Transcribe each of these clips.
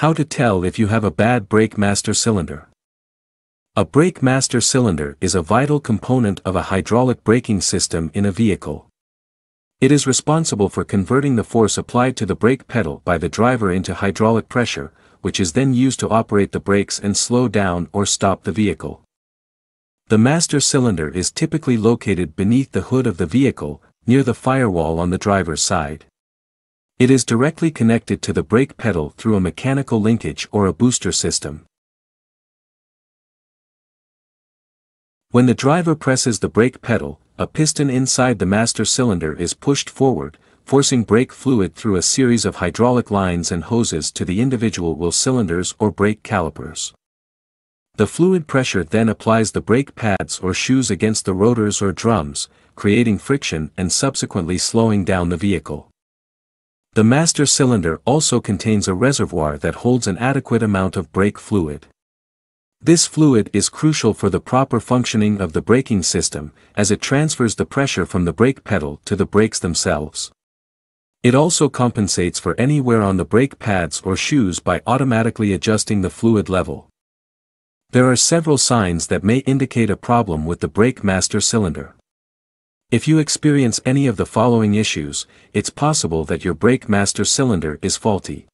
How to tell if you have a bad brake master cylinder. A brake master cylinder is a vital component of a hydraulic braking system in a vehicle. It is responsible for converting the force applied to the brake pedal by the driver into hydraulic pressure, which is then used to operate the brakes and slow down or stop the vehicle. The master cylinder is typically located beneath the hood of the vehicle, near the firewall on the driver's side. It is directly connected to the brake pedal through a mechanical linkage or a booster system. When the driver presses the brake pedal, a piston inside the master cylinder is pushed forward, forcing brake fluid through a series of hydraulic lines and hoses to the individual wheel cylinders or brake calipers. The fluid pressure then applies the brake pads or shoes against the rotors or drums, creating friction and subsequently slowing down the vehicle. The master cylinder also contains a reservoir that holds an adequate amount of brake fluid. This fluid is crucial for the proper functioning of the braking system, as it transfers the pressure from the brake pedal to the brakes themselves. It also compensates for any wear on the brake pads or shoes by automatically adjusting the fluid level. There are several signs that may indicate a problem with the brake master cylinder. If you experience any of the following issues, it's possible that your brake master cylinder is faulty.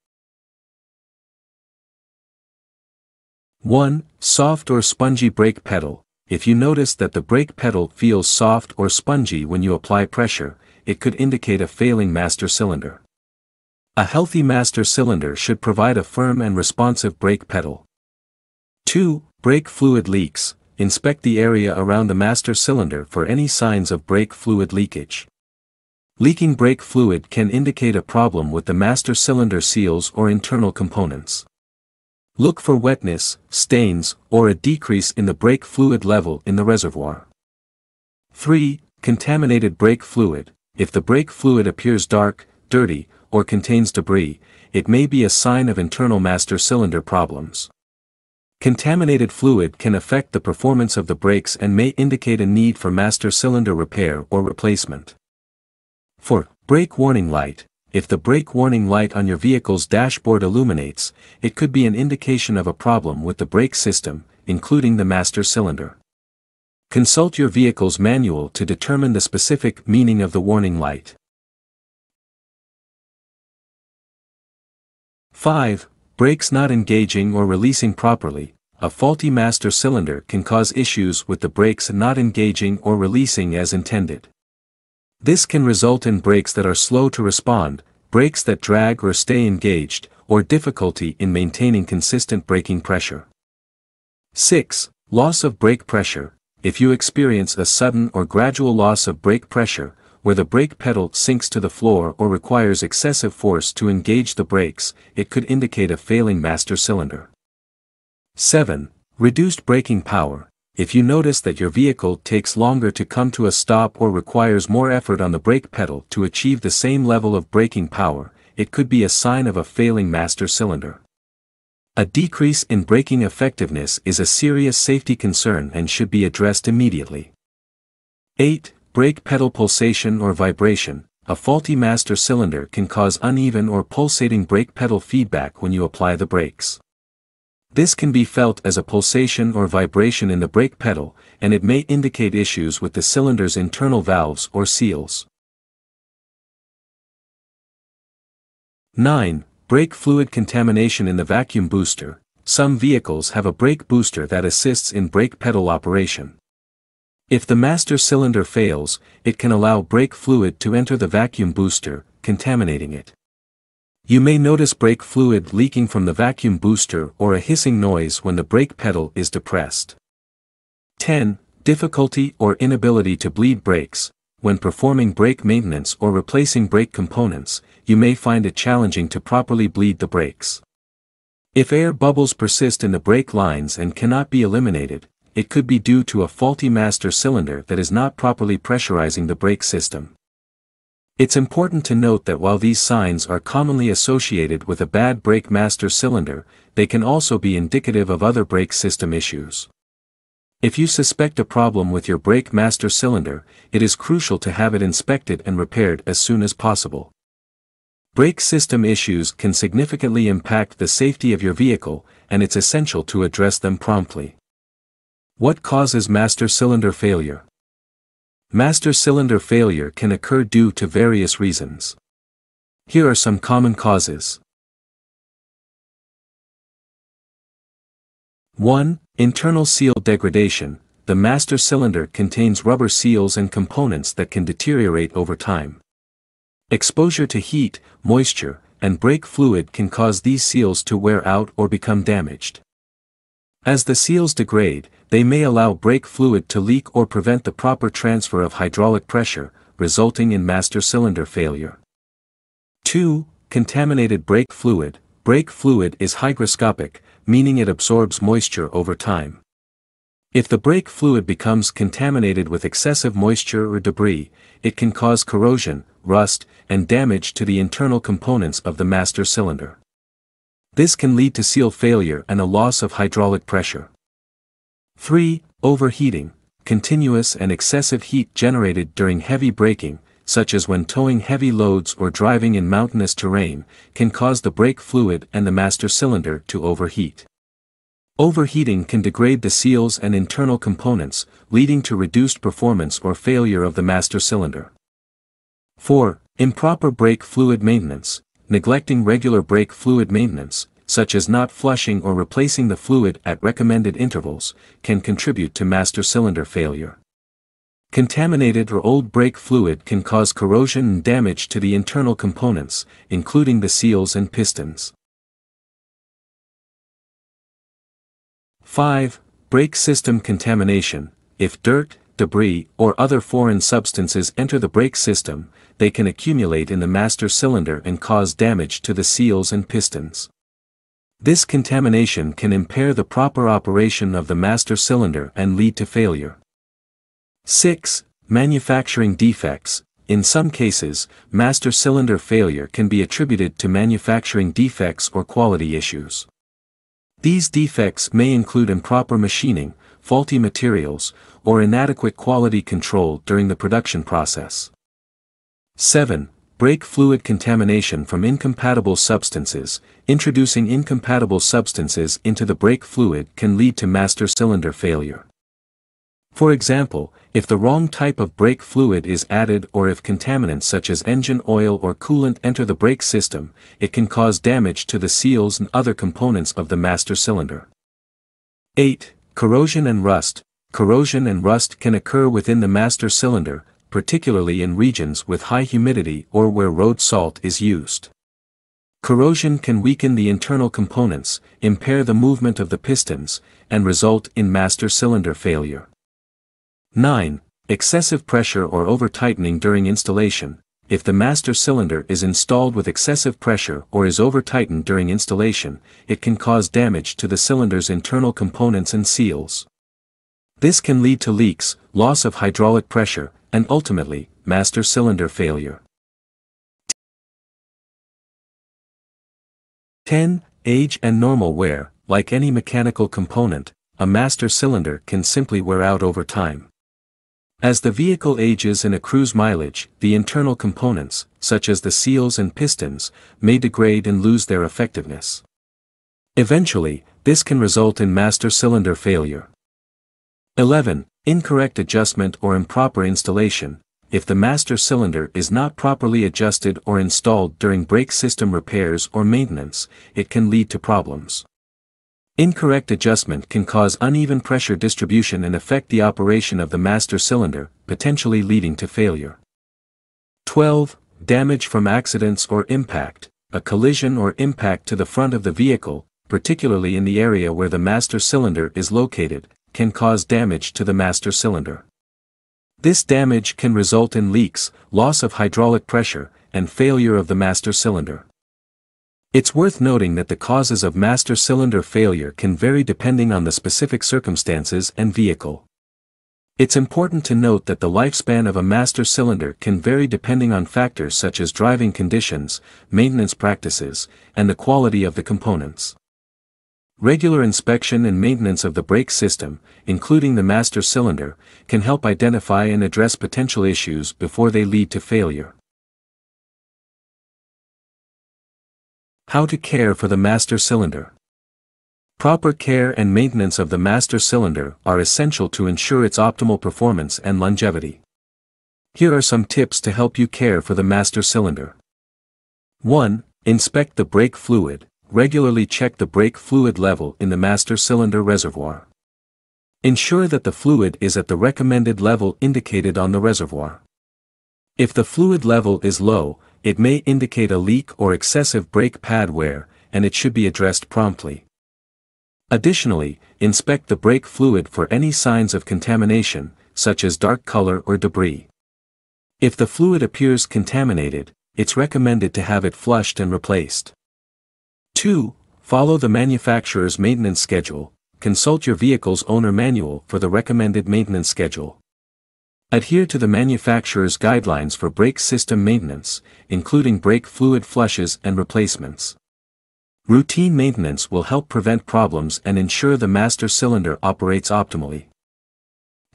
1. Soft or spongy brake pedal. If you notice that the brake pedal feels soft or spongy when you apply pressure, it could indicate a failing master cylinder. A healthy master cylinder should provide a firm and responsive brake pedal. 2. Brake fluid leaks. Inspect the area around the master cylinder for any signs of brake fluid leakage. Leaking brake fluid can indicate a problem with the master cylinder seals or internal components. Look for wetness, stains, or a decrease in the brake fluid level in the reservoir. 3. Contaminated brake fluid. If the brake fluid appears dark, dirty, or contains debris, it may be a sign of internal master cylinder problems. Contaminated fluid can affect the performance of the brakes and may indicate a need for master cylinder repair or replacement. 4. Brake warning light. If the brake warning light on your vehicle's dashboard illuminates, it could be an indication of a problem with the brake system, including the master cylinder. Consult your vehicle's manual to determine the specific meaning of the warning light. 5. Brakes not engaging or releasing properly. A faulty master cylinder can cause issues with the brakes not engaging or releasing as intended. This can result in brakes that are slow to respond, brakes that drag or stay engaged, or difficulty in maintaining consistent braking pressure. 6. Loss of brake pressure. If you experience a sudden or gradual loss of brake pressure, where the brake pedal sinks to the floor or requires excessive force to engage the brakes, it could indicate a failing master cylinder. 7. Reduced braking power. If you notice that your vehicle takes longer to come to a stop or requires more effort on the brake pedal to achieve the same level of braking power, it could be a sign of a failing master cylinder. A decrease in braking effectiveness is a serious safety concern and should be addressed immediately. 8. Brake pedal pulsation or vibration. A faulty master cylinder can cause uneven or pulsating brake pedal feedback when you apply the brakes. This can be felt as a pulsation or vibration in the brake pedal, and it may indicate issues with the cylinder's internal valves or seals. 9. Brake fluid contamination in the vacuum booster. Some vehicles have a brake booster that assists in brake pedal operation. If the master cylinder fails, it can allow brake fluid to enter the vacuum booster, contaminating it. You may notice brake fluid leaking from the vacuum booster or a hissing noise when the brake pedal is depressed. 10. Difficulty or inability to bleed brakes. When performing brake maintenance or replacing brake components, you may find it challenging to properly bleed the brakes. If air bubbles persist in the brake lines and cannot be eliminated, it could be due to a faulty master cylinder that is not properly pressurizing the brake system. It's important to note that while these signs are commonly associated with a bad brake master cylinder, they can also be indicative of other brake system issues. If you suspect a problem with your brake master cylinder, it is crucial to have it inspected and repaired as soon as possible. Brake system issues can significantly impact the safety of your vehicle, and it's essential to address them promptly. What causes master cylinder failure? Master cylinder failure can occur due to various reasons. Here are some common causes. 1. Internal seal degradation. The master cylinder contains rubber seals and components that can deteriorate over time. Exposure to heat, moisture, and brake fluid can cause these seals to wear out or become damaged. As the seals degrade, they may allow brake fluid to leak or prevent the proper transfer of hydraulic pressure, resulting in master cylinder failure. 2. Contaminated brake fluid. Brake fluid is hygroscopic, meaning it absorbs moisture over time. If the brake fluid becomes contaminated with excessive moisture or debris, it can cause corrosion, rust, and damage to the internal components of the master cylinder. This can lead to seal failure and a loss of hydraulic pressure. 3. Overheating. Continuous and excessive heat generated during heavy braking, such as when towing heavy loads or driving in mountainous terrain, can cause the brake fluid and the master cylinder to overheat. Overheating can degrade the seals and internal components, leading to reduced performance or failure of the master cylinder. 4. Improper brake fluid maintenance. Neglecting regular brake fluid maintenance, such as not flushing or replacing the fluid at recommended intervals, can contribute to master cylinder failure. Contaminated or old brake fluid can cause corrosion and damage to the internal components, including the seals and pistons. 5. Brake system contamination. If dirt, debris, or other foreign substances enter the brake system, they can accumulate in the master cylinder and cause damage to the seals and pistons. This contamination can impair the proper operation of the master cylinder and lead to failure. 6. Manufacturing defects. In some cases, master cylinder failure can be attributed to manufacturing defects or quality issues. These defects may include improper machining, faulty materials, or inadequate quality control during the production process. 7. Brake fluid contamination from incompatible substances. Introducing incompatible substances into the brake fluid can lead to master cylinder failure. For example, if the wrong type of brake fluid is added or if contaminants such as engine oil or coolant enter the brake system, it can cause damage to the seals and other components of the master cylinder. 8. Corrosion and rust. Corrosion and rust can occur within the master cylinder, particularly in regions with high humidity or where road salt is used. Corrosion can weaken the internal components, impair the movement of the pistons, and result in master cylinder failure. 9. Excessive pressure or over-tightening during installation. If the master cylinder is installed with excessive pressure or is over-tightened during installation, it can cause damage to the cylinder's internal components and seals. This can lead to leaks, loss of hydraulic pressure, and ultimately, master cylinder failure. 10. Age and normal wear. Like any mechanical component, a master cylinder can simply wear out over time. As the vehicle ages and accrues mileage, the internal components, such as the seals and pistons, may degrade and lose their effectiveness. Eventually, this can result in master cylinder failure. 11. Incorrect adjustment or improper installation. If the master cylinder is not properly adjusted or installed during brake system repairs or maintenance, it can lead to problems. Incorrect adjustment can cause uneven pressure distribution and affect the operation of the master cylinder, potentially leading to failure. 12. Damage from accidents or impact. A collision or impact to the front of the vehicle, particularly in the area where the master cylinder is located, can cause damage to the master cylinder. This damage can result in leaks, loss of hydraulic pressure, and failure of the master cylinder. It's worth noting that the causes of master cylinder failure can vary depending on the specific circumstances and vehicle. It's important to note that the lifespan of a master cylinder can vary depending on factors such as driving conditions, maintenance practices, and the quality of the components. Regular inspection and maintenance of the brake system, including the master cylinder, can help identify and address potential issues before they lead to failure. How to care for the master cylinder. Proper care and maintenance of the master cylinder are essential to ensure its optimal performance and longevity. Here are some tips to help you care for the master cylinder. 1. Inspect the brake fluid. Regularly check the brake fluid level in the master cylinder reservoir. Ensure that the fluid is at the recommended level indicated on the reservoir. If the fluid level is low, it may indicate a leak or excessive brake pad wear, and it should be addressed promptly. Additionally, inspect the brake fluid for any signs of contamination, such as dark color or debris. If the fluid appears contaminated, it's recommended to have it flushed and replaced. 2. Follow the manufacturer's maintenance schedule. Consult your vehicle's owner manual for the recommended maintenance schedule. Adhere to the manufacturer's guidelines for brake system maintenance, including brake fluid flushes and replacements. Routine maintenance will help prevent problems and ensure the master cylinder operates optimally.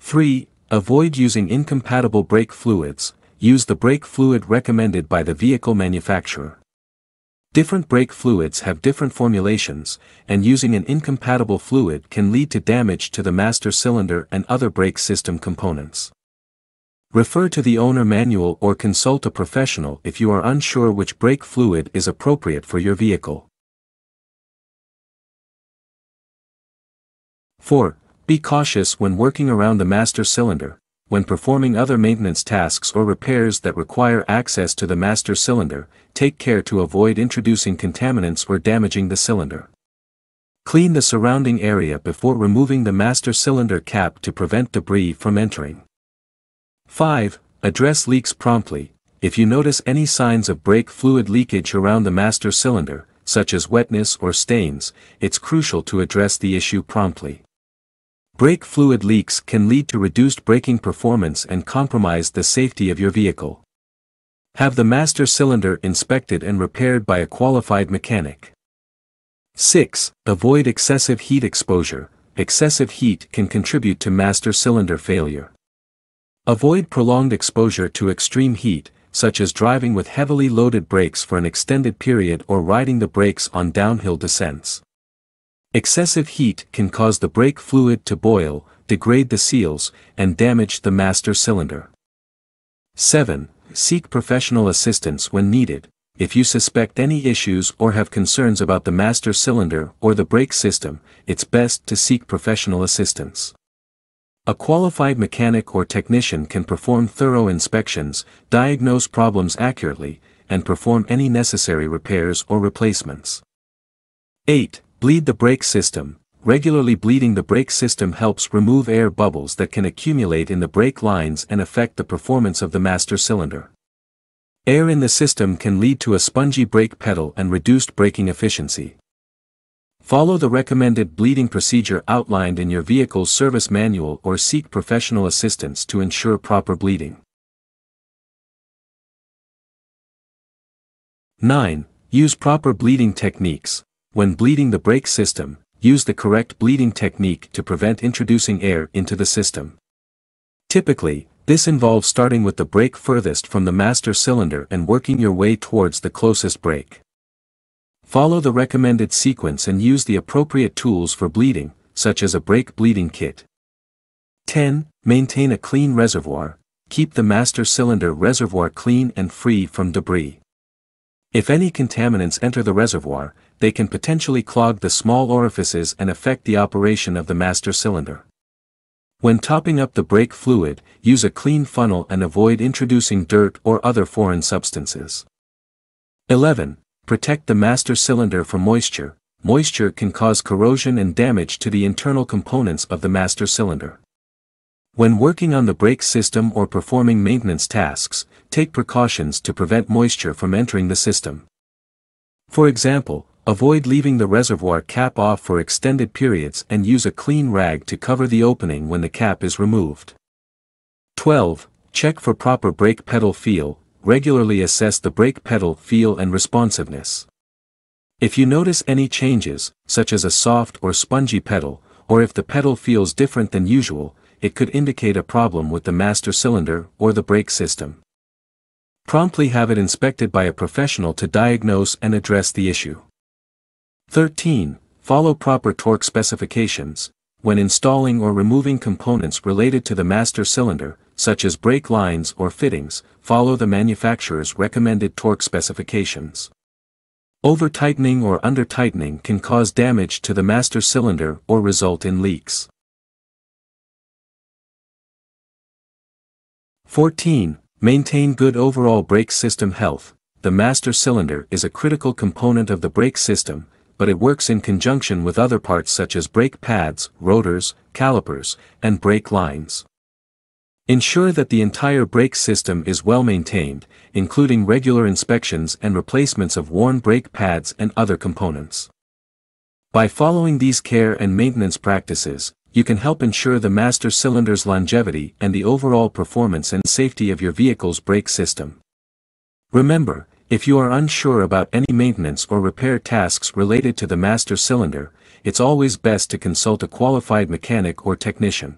3. Avoid using incompatible brake fluids. Use the brake fluid recommended by the vehicle manufacturer. Different brake fluids have different formulations, and using an incompatible fluid can lead to damage to the master cylinder and other brake system components. Refer to the owner manual or consult a professional if you are unsure which brake fluid is appropriate for your vehicle. 4. Be cautious when working around the master cylinder. When performing other maintenance tasks or repairs that require access to the master cylinder, take care to avoid introducing contaminants or damaging the cylinder. Clean the surrounding area before removing the master cylinder cap to prevent debris from entering. 5. Address leaks promptly. If you notice any signs of brake fluid leakage around the master cylinder, such as wetness or stains, it's crucial to address the issue promptly. Brake fluid leaks can lead to reduced braking performance and compromise the safety of your vehicle. Have the master cylinder inspected and repaired by a qualified mechanic. 6. Avoid excessive heat exposure. Excessive heat can contribute to master cylinder failure. Avoid prolonged exposure to extreme heat, such as driving with heavily loaded brakes for an extended period or riding the brakes on downhill descents. Excessive heat can cause the brake fluid to boil, degrade the seals, and damage the master cylinder. 7. Seek professional assistance when needed. If you suspect any issues or have concerns about the master cylinder or the brake system, it's best to seek professional assistance. A qualified mechanic or technician can perform thorough inspections, diagnose problems accurately, and perform any necessary repairs or replacements. 8. Bleed the brake system. Regularly bleeding the brake system helps remove air bubbles that can accumulate in the brake lines and affect the performance of the master cylinder. Air in the system can lead to a spongy brake pedal and reduced braking efficiency. Follow the recommended bleeding procedure outlined in your vehicle's service manual or seek professional assistance to ensure proper bleeding. 9. Use proper bleeding techniques. When bleeding the brake system, use the correct bleeding technique to prevent introducing air into the system. Typically, this involves starting with the brake furthest from the master cylinder and working your way towards the closest brake. Follow the recommended sequence and use the appropriate tools for bleeding, such as a brake bleeding kit. 10. Maintain a clean reservoir. Keep the master cylinder reservoir clean and free from debris. If any contaminants enter the reservoir, they can potentially clog the small orifices and affect the operation of the master cylinder. When topping up the brake fluid, use a clean funnel and avoid introducing dirt or other foreign substances. 11. Protect the master cylinder from moisture. Moisture can cause corrosion and damage to the internal components of the master cylinder. When working on the brake system or performing maintenance tasks, take precautions to prevent moisture from entering the system. For example, avoid leaving the reservoir cap off for extended periods and use a clean rag to cover the opening when the cap is removed. 12. Check for proper brake pedal feel. Regularly assess the brake pedal feel and responsiveness. If you notice any changes, such as a soft or spongy pedal, or if the pedal feels different than usual, it could indicate a problem with the master cylinder or the brake system. Promptly have it inspected by a professional to diagnose and address the issue. 13. Follow proper torque specifications when installing or removing components related to the master cylinder, such as brake lines or fittings. Follow the manufacturer's recommended torque specifications. Over-tightening or under-tightening can cause damage to the master cylinder or result in leaks. 14. Maintain good overall brake system health. The master cylinder is a critical component of the brake system, but it works in conjunction with other parts such as brake pads, rotors, calipers, and brake lines. Ensure that the entire brake system is well maintained, including regular inspections and replacements of worn brake pads and other components. By following these care and maintenance practices, you can help ensure the master cylinder's longevity and the overall performance and safety of your vehicle's brake system. Remember, if you are unsure about any maintenance or repair tasks related to the master cylinder, it's always best to consult a qualified mechanic or technician.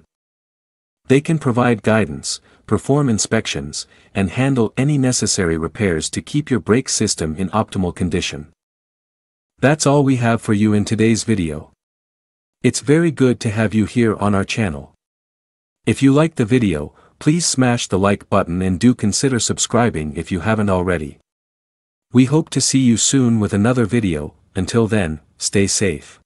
They can provide guidance, perform inspections, and handle any necessary repairs to keep your brake system in optimal condition. That's all we have for you in today's video. It's very good to have you here on our channel. If you like the video, please smash the like button and do consider subscribing if you haven't already. We hope to see you soon with another video. Until then, stay safe.